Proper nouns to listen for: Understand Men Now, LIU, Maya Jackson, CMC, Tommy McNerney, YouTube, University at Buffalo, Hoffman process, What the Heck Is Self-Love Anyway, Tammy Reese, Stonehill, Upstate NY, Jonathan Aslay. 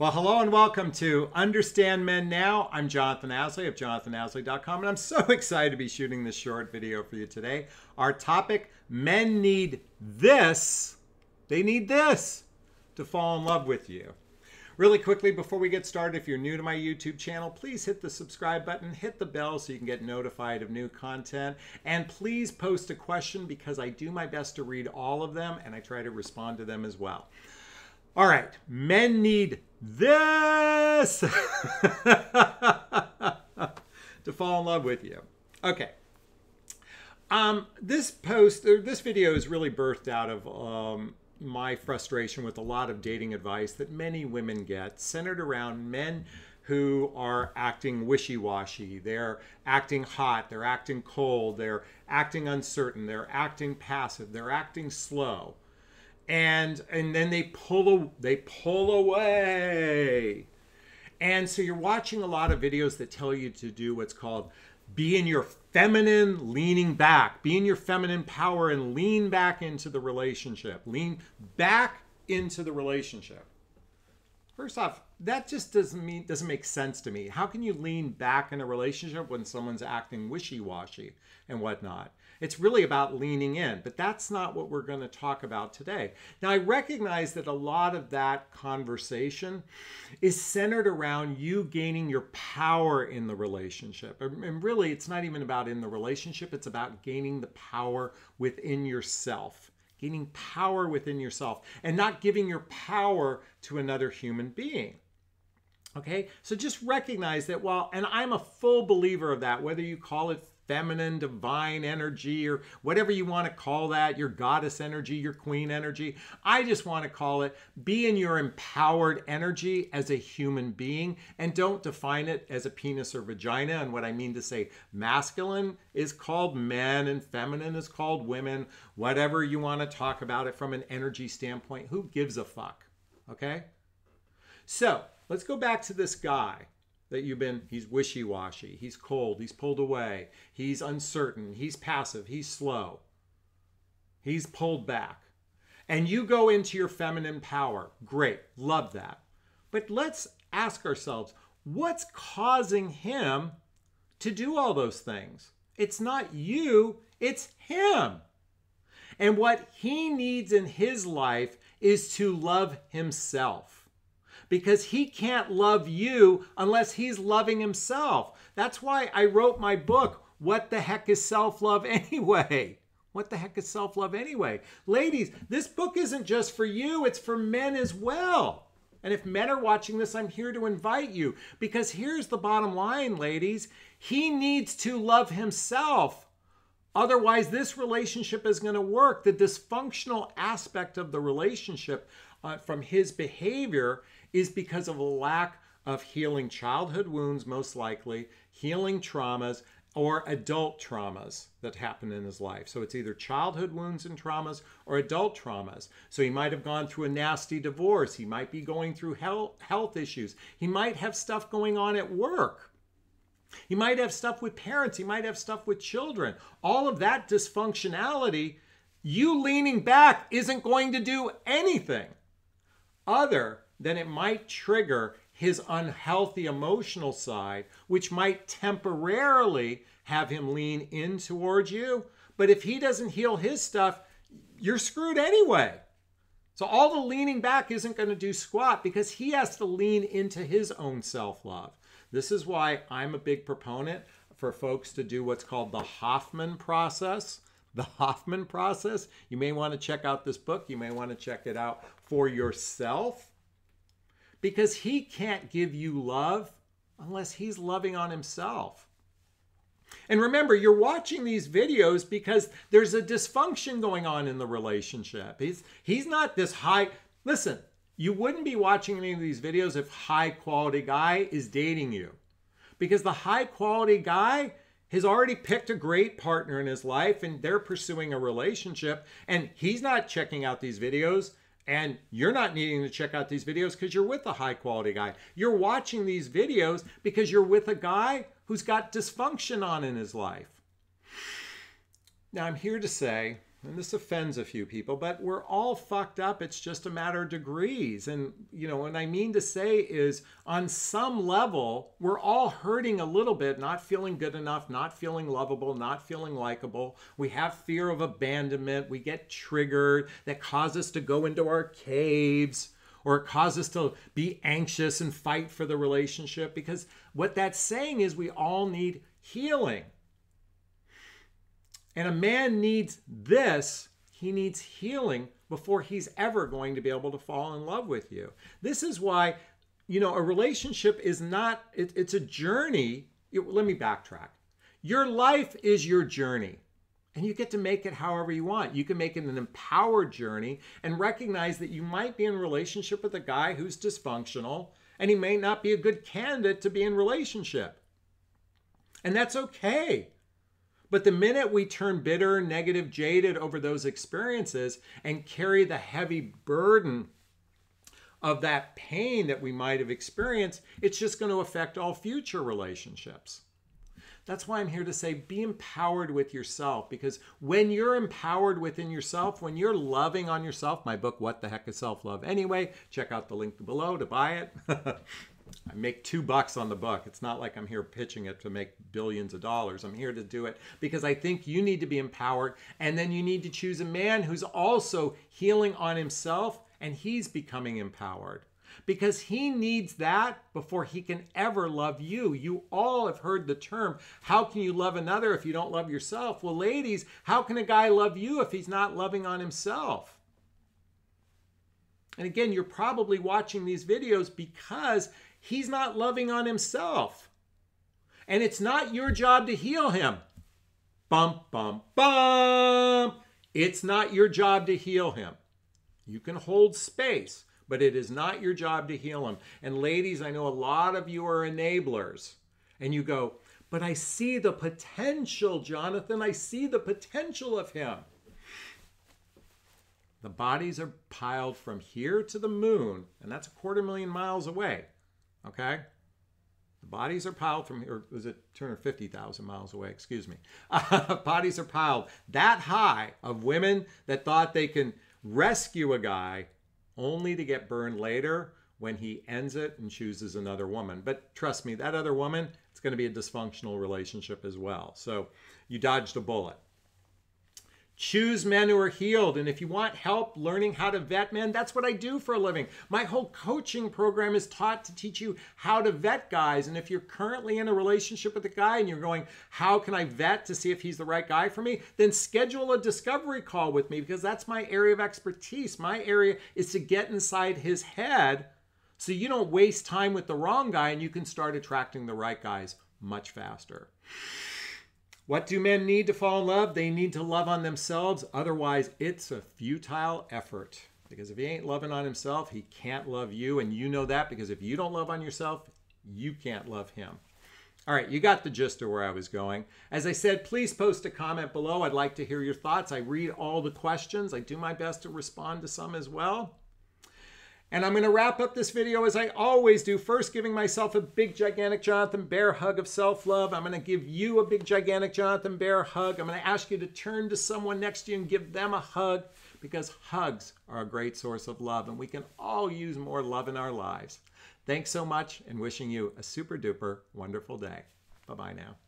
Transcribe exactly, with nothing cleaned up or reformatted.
Well, hello and welcome to Understand Men Now. I'm Jonathan Aslay of jonathan aslay dot com, and I'm so excited to be shooting this short video for you today. Our topic, men need this, they need this to fall in love with you. Really quickly, before we get started, if you're new to my YouTube channel, please hit the subscribe button, hit the bell so you can get notified of new content, and please post a question because I do my best to read all of them and I try to respond to them as well. All right, men need this to fall in love with you. Okay, um, this post or this video is really birthed out of um, my frustration with a lot of dating advice that many women get centered around men who are acting wishy-washy. They're acting hot, they're acting cold, they're acting uncertain, they're acting passive, they're acting slow. And and then they pull they pull away. And so you're watching a lot of videos that tell you to do what's called be in your feminine leaning back, be in your feminine power and lean back into the relationship. Lean back into the relationship. First off, that just doesn't mean doesn't make sense to me. How can you lean back in a relationship when someone's acting wishy-washy and whatnot? It's really about leaning in, but that's not what we're going to talk about today. Now, I recognize that a lot of that conversation is centered around you gaining your power in the relationship. And really, it's not even about in the relationship. It's about gaining the power within yourself, gaining power within yourself and not giving your power to another human being. Okay, so just recognize that while, and I'm a full believer of that, whether you call it feminine, divine energy, or whatever you want to call that, your goddess energy, your queen energy. I just want to call it be in your empowered energy as a human being, and don't define it as a penis or vagina. And what I mean to say, masculine is called men and feminine is called women, whatever you want to talk about it from an energy standpoint. Who gives a fuck? Okay. So let's go back to this guy that you've been, he's wishy-washy, he's cold, he's pulled away, he's uncertain, he's passive, he's slow, he's pulled back. And you go into your feminine power. Great, love that. But let's ask ourselves, what's causing him to do all those things? It's not you, it's him. And what he needs in his life is to love himself. Because he can't love you unless he's loving himself. That's why I wrote my book, What the Heck Is Self-Love Anyway? What the Heck Is Self-Love Anyway? Ladies, this book isn't just for you, it's for men as well. And if men are watching this, I'm here to invite you. Because here's the bottom line, ladies. He needs to love himself. Otherwise, this relationship is going to work. The dysfunctional aspect of the relationship uh, from his behavior is because of a lack of healing childhood wounds, most likely, healing traumas, or adult traumas that happen in his life. So it's either childhood wounds and traumas or adult traumas. So he might have gone through a nasty divorce. He might be going through health issues. He might have stuff going on at work. He might have stuff with parents. He might have stuff with children. All of that dysfunctionality, you leaning back isn't going to do anything other then it might trigger his unhealthy emotional side, which might temporarily have him lean in towards you. But if he doesn't heal his stuff, you're screwed anyway. So all the leaning back isn't going to do squat because he has to lean into his own self-love. This is why I'm a big proponent for folks to do what's called the Hoffman process. The Hoffman process. You may want to check out this book. You may want to check it out for yourself. Because he can't give you love unless he's loving on himself. And remember, you're watching these videos because there's a dysfunction going on in the relationship. He's, he's not this high... Listen, you wouldn't be watching any of these videos if high-quality guy is dating you. Because the high-quality guy has already picked a great partner in his life and they're pursuing a relationship and he's not checking out these videos. And you're not needing to check out these videos because you're with a high quality guy. You're watching these videos because you're with a guy who's got dysfunction on in his life. Now I'm here to say And this offends a few people, but we're all fucked up. It's just a matter of degrees. And, you know, what I mean to say is on some level, we're all hurting a little bit, not feeling good enough, not feeling lovable, not feeling likable. We have fear of abandonment. We get triggered. That causes us to go into our caves, or it causes us to be anxious and fight for the relationship. Because what that's saying is we all need healing. And a man needs this, he needs healing before he's ever going to be able to fall in love with you. This is why, you know, a relationship is not, it, it's a journey. It, let me backtrack. Your life is your journey, and you get to make it however you want. You can make it an empowered journey and recognize that you might be in a relationship with a guy who's dysfunctional, and he may not be a good candidate to be in relationship. And that's okay. But the minute we turn bitter, negative, jaded over those experiences and carry the heavy burden of that pain that we might have experienced, it's just going to affect all future relationships. That's why I'm here to say be empowered with yourself, because when you're empowered within yourself, when you're loving on yourself, my book, What the Heck Is Self-Love Anyway? Check out the link below to buy it. I make two bucks on the book. It's not like I'm here pitching it to make billions of dollars. I'm here to do it because I think you need to be empowered, and then you need to choose a man who's also healing on himself and he's becoming empowered, because he needs that before he can ever love you. You all have heard the term, how can you love another if you don't love yourself? Well, ladies, how can a guy love you if he's not loving on himself? And again, you're probably watching these videos because he's not loving on himself. And it's not your job to heal him. Bum, bum, bum. It's not your job to heal him. You can hold space, but it is not your job to heal him. And ladies, I know a lot of you are enablers. And you go, but I see the potential, Jonathan. I see the potential of him. The bodies are piled from here to the moon, and that's a quarter million miles away. Okay? The bodies are piled from, or was it two hundred fifty thousand miles away? Excuse me. Uh, bodies are piled that high of women that thought they can rescue a guy only to get burned later when he ends it and chooses another woman. But trust me, that other woman, it's going to be a dysfunctional relationship as well. So you dodged a bullet. Choose men who are healed. And if you want help learning how to vet men, that's what I do for a living. My whole coaching program is taught to teach you how to vet guys. And if you're currently in a relationship with a guy and you're going, how can I vet to see if he's the right guy for me? Then schedule a discovery call with me, because that's my area of expertise. My area is to get inside his head so you don't waste time with the wrong guy and you can start attracting the right guys much faster. What do men need to fall in love? They need to love on themselves. Otherwise, it's a futile effort. Because if he ain't loving on himself, he can't love you. And you know that, because if you don't love on yourself, you can't love him. All right, you got the gist of where I was going. As I said, please post a comment below. I'd like to hear your thoughts. I read all the questions. I do my best to respond to some as well. And I'm going to wrap up this video as I always do, first giving myself a big, gigantic Jonathan Bear hug of self-love. I'm going to give you a big, gigantic Jonathan Bear hug. I'm going to ask you to turn to someone next to you and give them a hug, because hugs are a great source of love, and we can all use more love in our lives. Thanks so much, and wishing you a super-duper wonderful day. Bye-bye now.